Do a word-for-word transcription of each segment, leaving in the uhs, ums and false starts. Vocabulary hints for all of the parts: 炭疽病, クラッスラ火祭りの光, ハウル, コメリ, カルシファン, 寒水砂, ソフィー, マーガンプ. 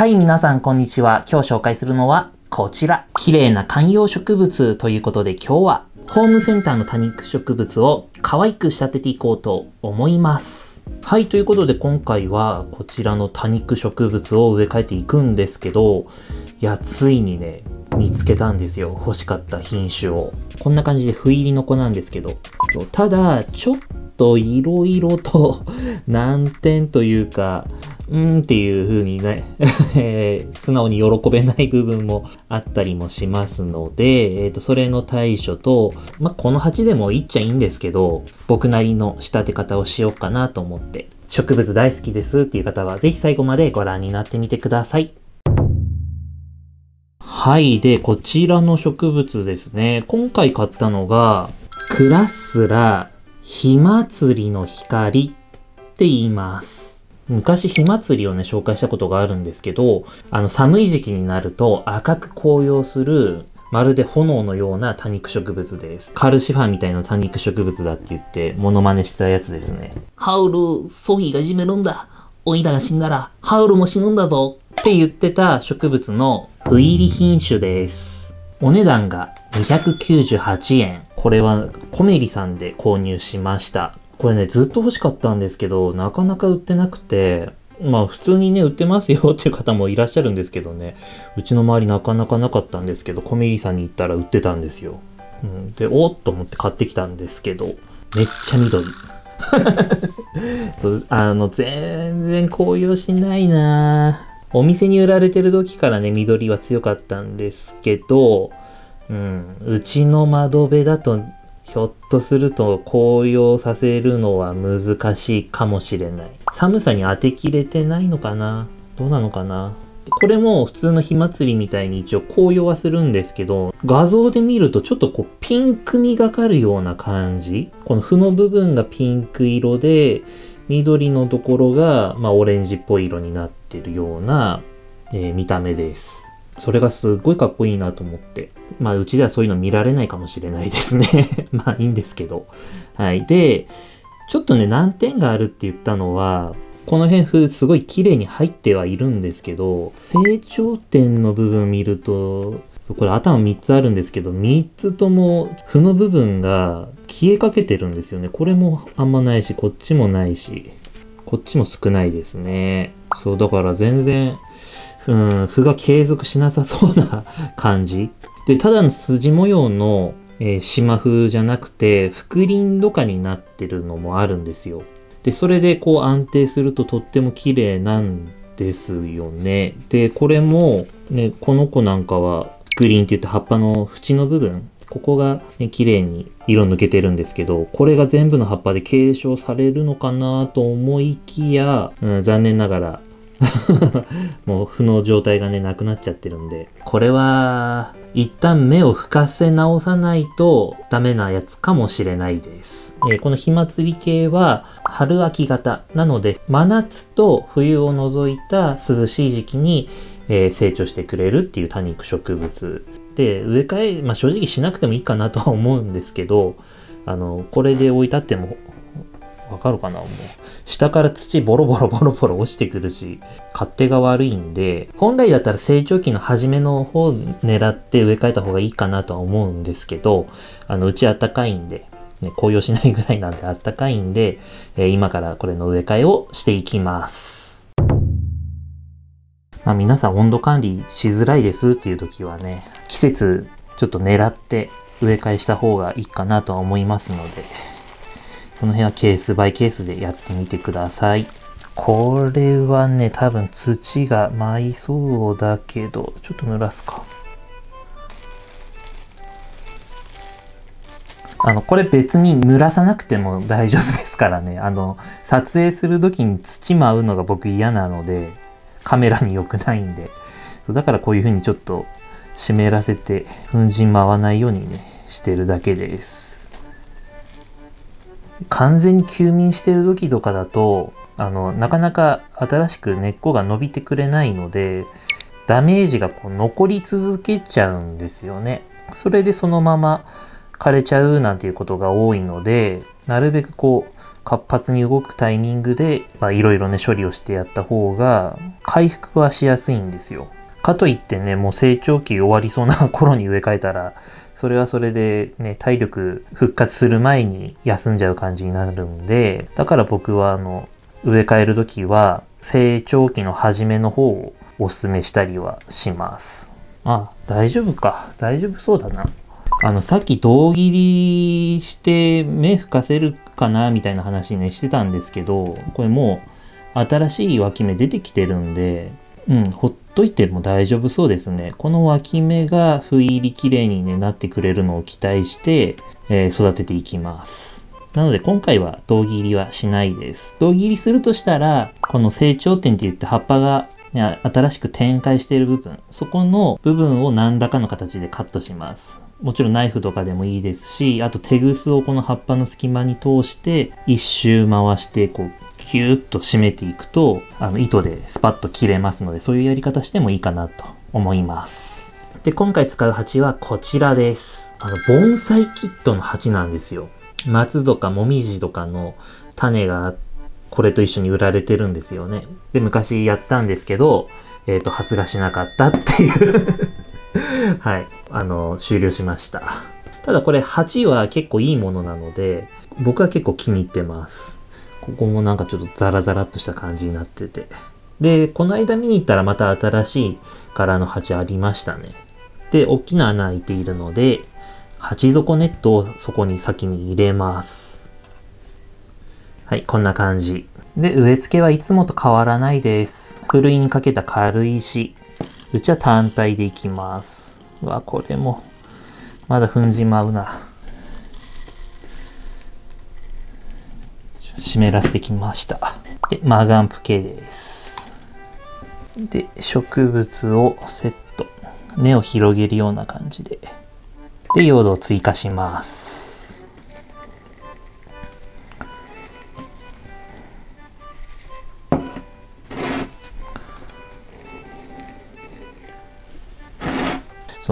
はい、皆さんこんにちは。今日紹介するのはこちら。綺麗な観葉植物ということで、今日はホームセンターの多肉植物を可愛く仕立てていこうと思います。はい、ということで今回はこちらの多肉植物を植え替えていくんですけど、いや、ついにね、見つけたんですよ。欲しかった品種を。こんな感じで斑入りの子なんですけど、ただ、ちょっと色々と難点というか、うーんっていう風にね、素直に喜べない部分もあったりもしますので、えっと、それの対処と、まあ、この鉢でもいいっちゃいいんですけど、僕なりの仕立て方をしようかなと思って、植物大好きですっていう方は、ぜひ最後までご覧になってみてください。はい。で、こちらの植物ですね。今回買ったのが、クラッスラ火祭りの光って言います。昔、火祭りをね、紹介したことがあるんですけど、あの、寒い時期になると赤く紅葉する、まるで炎のような多肉植物です。カルシファンみたいな多肉植物だって言って、モノマネしたやつですね。ハウル、ソフィーがいじめるんだ。オイラが死んだら、ハウルも死ぬんだぞ。って言ってた植物の斑入り品種です。お値段がにひゃくきゅうじゅうはちえん。これはコメリさんで購入しました。これね、ずっと欲しかったんですけど、なかなか売ってなくて、まあ普通にね、売ってますよっていう方もいらっしゃるんですけどね、うちの周りなかなかなかったんですけど、コメリさんに行ったら売ってたんですよ。うん、で、おっと思って買ってきたんですけど、めっちゃ緑。あの、全然紅葉しないなぁ。お店に売られてる時からね、緑は強かったんですけど、うん、うちの窓辺だと、ひょっとすると紅葉させるのは難しいかもしれない。寒さに当てきれてないのかな？どうなのかな？これも普通の火祭りみたいに一応紅葉はするんですけど、画像で見るとちょっとこうピンクみがかるような感じ。この穂の部分がピンク色で、緑のところがまあオレンジっぽい色になってるような、えー、見た目です。それがすっごいかっこいいなと思って。まあ、うちではそういうの見られないかもしれないですね。まあ、いいんですけど。はい。で、ちょっとね、難点があるって言ったのは、この辺、すごい綺麗に入ってはいるんですけど、成長点の部分見ると、これ頭みっつあるんですけど、みっつとも、符の部分が消えかけてるんですよね。これもあんまないし、こっちもないし、こっちも少ないですね。そう、だから全然、うん、符が継続しなさそうな感じ。で、ただの筋模様の、えー、縞風じゃなくて、覆輪とかになってるのもあるんですよ。で、それでこう安定するととっても綺麗なんですよね。で、これも、ね、この子なんかは、覆輪って言って葉っぱの縁の部分、ここが、ね、綺麗に色抜けてるんですけど、これが全部の葉っぱで継承されるのかなと思いきや、うん、残念ながら、もう負の状態がね、なくなっちゃってるんで。これは、一旦目を深せ直さないとダメなやつかもしれないです。えー、この火祭り系は、春秋型なので、真夏と冬を除いた涼しい時期に、えー、成長してくれるっていう多肉植物。で、植え替え、まあ、正直しなくてもいいかなとは思うんですけど、あの、これで置いたっても、わかるかな？もう下から土ボロボロボロボロ落ちてくるし、勝手が悪いんで、本来だったら成長期の初めの方を狙って植え替えた方がいいかなとは思うんですけど、あのうちあったかいんで、ね、紅葉しないぐらいなんであったかいんで、えー、今からこれの植え替えをしていきます。まあ皆さん温度管理しづらいですっていう時はね、季節ちょっと狙って植え替えした方がいいかなとは思いますので、その辺はケースバイケースでやってみてください。これはね、多分土が舞いそうだけど、ちょっと濡らすか。あの、これ別に濡らさなくても大丈夫ですからね。あの、撮影する時に土舞うのが僕嫌なので、カメラに良くないんで。そう、だからこういう風にちょっと湿らせて、粉塵舞わないようにね、してるだけです。完全に休眠してる時とかだと、あの、なかなか新しく根っこが伸びてくれないので、ダメージがこう残り続けちゃうんですよね。それでそのまま枯れちゃうなんていうことが多いので、なるべくこう、活発に動くタイミングで、まあいろいろね処理をしてやった方が回復はしやすいんですよ。かといってね、もう成長期終わりそうな頃に植え替えたら、それはそれでね、体力復活する前に休んじゃう感じになるんで、だから僕はあの、植え替える時は成長期の初めの方をおすすめしたりはします。あ、大丈夫か。大丈夫そうだな。あの、さっき胴切りして芽吹かせるかなみたいな話ね、してたんですけど、これもう新しい脇芽出てきてるんで、うん、ほっといても大丈夫そうですね。この脇芽が斑入り綺麗に、ね、なってくれるのを期待して、えー、育てていきます。なので今回は胴切りはしないです。胴切りするとしたら、この成長点って言って葉っぱが新しく展開している部分、そこの部分を何らかの形でカットします。もちろんナイフとかでもいいですし、あとテグスをこの葉っぱの隙間に通して一周回してこうキューッと締めていくと、あの糸でスパッと切れますので、そういうやり方してもいいかなと思います。で、今回使う鉢はこちらです。あの盆栽キットの鉢なんですよ。松とかもみじとかの種があって、これと一緒に売られてるんですよね。で、昔やったんですけど、えっと、発芽しなかったっていう。はい。あの、終了しました。ただこれ、鉢は結構いいものなので、僕は結構気に入ってます。ここもなんかちょっとザラザラっとした感じになってて。で、この間見に行ったらまた新しい柄の鉢ありましたね。で、大きな穴開いているので、鉢底ネットをそこに先に入れます。はい、こんな感じ。で、植え付けはいつもと変わらないです。ふるいにかけた軽石。うちは単体でいきます。うわ、これも、まだ踏んじまうな。湿らせてきました。で、マーガンプ系です。で、植物をセット。根を広げるような感じで。で、用土を追加します。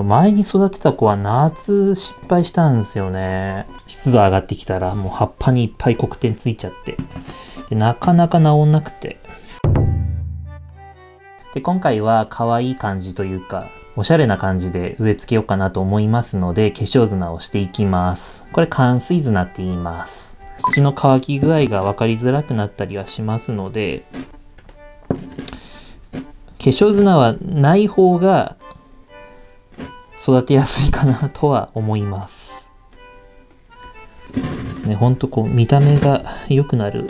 前に育てた子は夏失敗したんですよね。湿度上がってきたらもう葉っぱにいっぱい黒点ついちゃって、でなかなか治んなくて、で今回は可愛い感じというかおしゃれな感じで植え付けようかなと思いますので、化粧砂をしていきます。これ寒水砂って言います。土の乾き具合が分かりづらくなったりはしますので、化粧砂はない方が育てやすいかなとは思います。ね、ほんとこう見た目が良くなる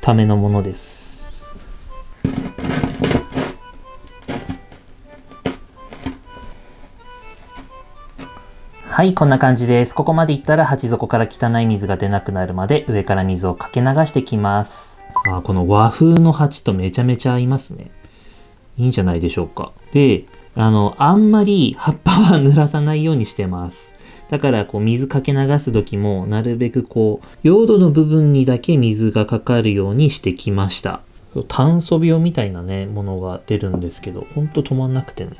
ためのものです。はい、こんな感じです。ここまでいったら鉢底から汚い水が出なくなるまで上から水をかけ流してきます。あ、この和風の鉢とめちゃめちゃ合いますね。いいんじゃないでしょうか。で、あの、あんまり葉っぱは濡らさないようにしてます。だから、こう、水かけ流す時も、なるべくこう、用土の部分にだけ水がかかるようにしてきました。炭疽病みたいなね、ものが出るんですけど、ほんと止まんなくてね。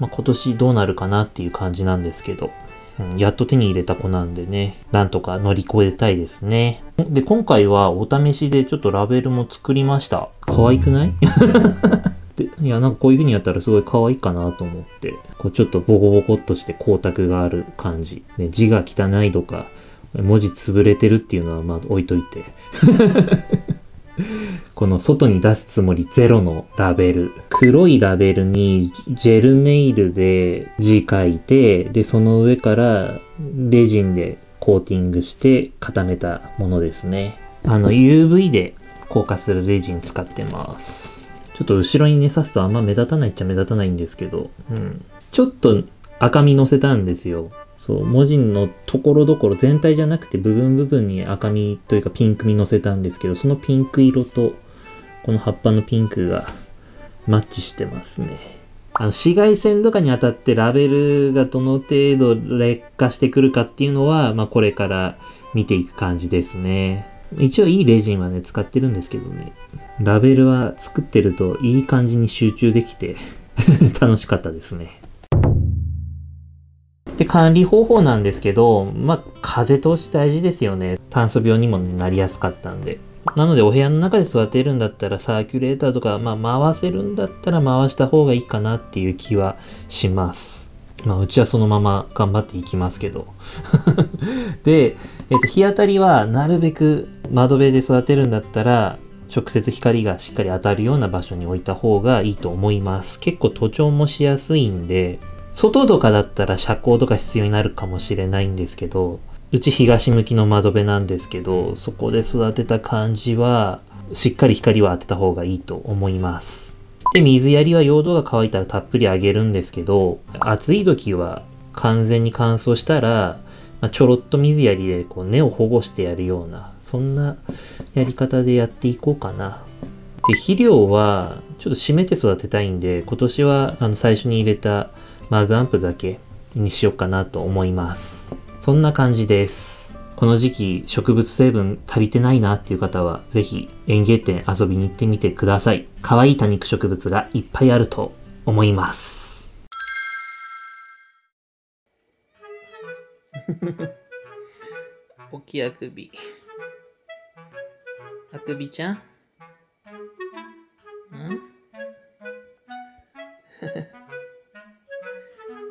まあ、今年どうなるかなっていう感じなんですけど、うん、やっと手に入れた子なんでね、なんとか乗り越えたいですね。で、今回はお試しでちょっとラベルも作りました。可愛くない？で、いや、なんかこういう風にやったらすごい可愛いかなと思って、こうちょっとボコボコっとして光沢がある感じ。ね、字が汚いとか、文字潰れてるっていうのはまあ置いといて。この外に出すつもりゼロのラベル。黒いラベルにジェルネイルで字書いて、で、その上からレジンでコーティングして固めたものですね。あの、ユーブイ で硬化するレジン使ってます。ちょっと後ろにね、刺すとあんま目立たないっちゃ目立たないんですけど、うん。ちょっと赤み乗せたんですよ。そう、文字のところどころ全体じゃなくて部分部分に赤みというかピンクみ乗せたんですけど、そのピンク色とこの葉っぱのピンクがマッチしてますね。あの、紫外線とかに当たってラベルがどの程度劣化してくるかっていうのは、まあこれから見ていく感じですね。一応いいレジンはね、使ってるんですけどね。ラベルは作ってるといい感じに集中できて楽しかったですね。で、管理方法なんですけど、まあ、風通し大事ですよね。炭疽病にも、ね、なりやすかったんで。なので、お部屋の中で育てるんだったら、サーキュレーターとか、まあ、回せるんだったら回した方がいいかなっていう気はします。まあ、うちはそのまま頑張っていきますけど。で、えっと、日当たりはなるべく窓辺で育てるんだったら、直接光がしっかり当たるような場所に置いた方がいいと思います。結構徒長もしやすいんで、外とかだったら遮光とか必要になるかもしれないんですけど、うち東向きの窓辺なんですけど、そこで育てた感じは、しっかり光は当てた方がいいと思います。で、水やりは用土が乾いたらたっぷりあげるんですけど、暑い時は完全に乾燥したら、まあ、ちょろっと水やりでこう根を保護してやるような、そんなやり方でやっていこうかな。で、肥料はちょっと湿って育てたいんで、今年はあの最初に入れたマグアンプだけにしようかなと思います。そんな感じです。この時期植物成分足りてないなっていう方は、ぜひ園芸店遊びに行ってみてください。可愛い多肉植物がいっぱいあると思います。おきあくび。あくびちゃん？ん？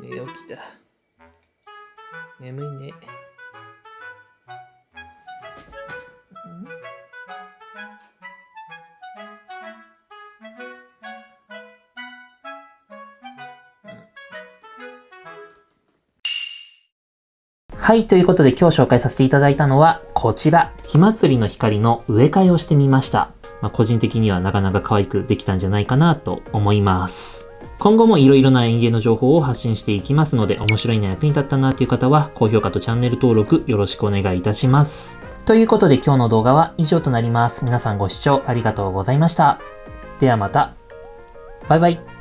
寝起きだ。眠いね。ん？はい、ということで今日紹介させていただいたのはこちら、火祭りの光の植え替えをしてみました。まあ、個人的にはなかなか可愛くできたんじゃないかなと思います。今後もいろいろな園芸の情報を発信していきますので、面白いな役に立ったなという方は高評価とチャンネル登録よろしくお願いいたします。ということで今日の動画は以上となります。皆さんご視聴ありがとうございました。ではまた。バイバイ。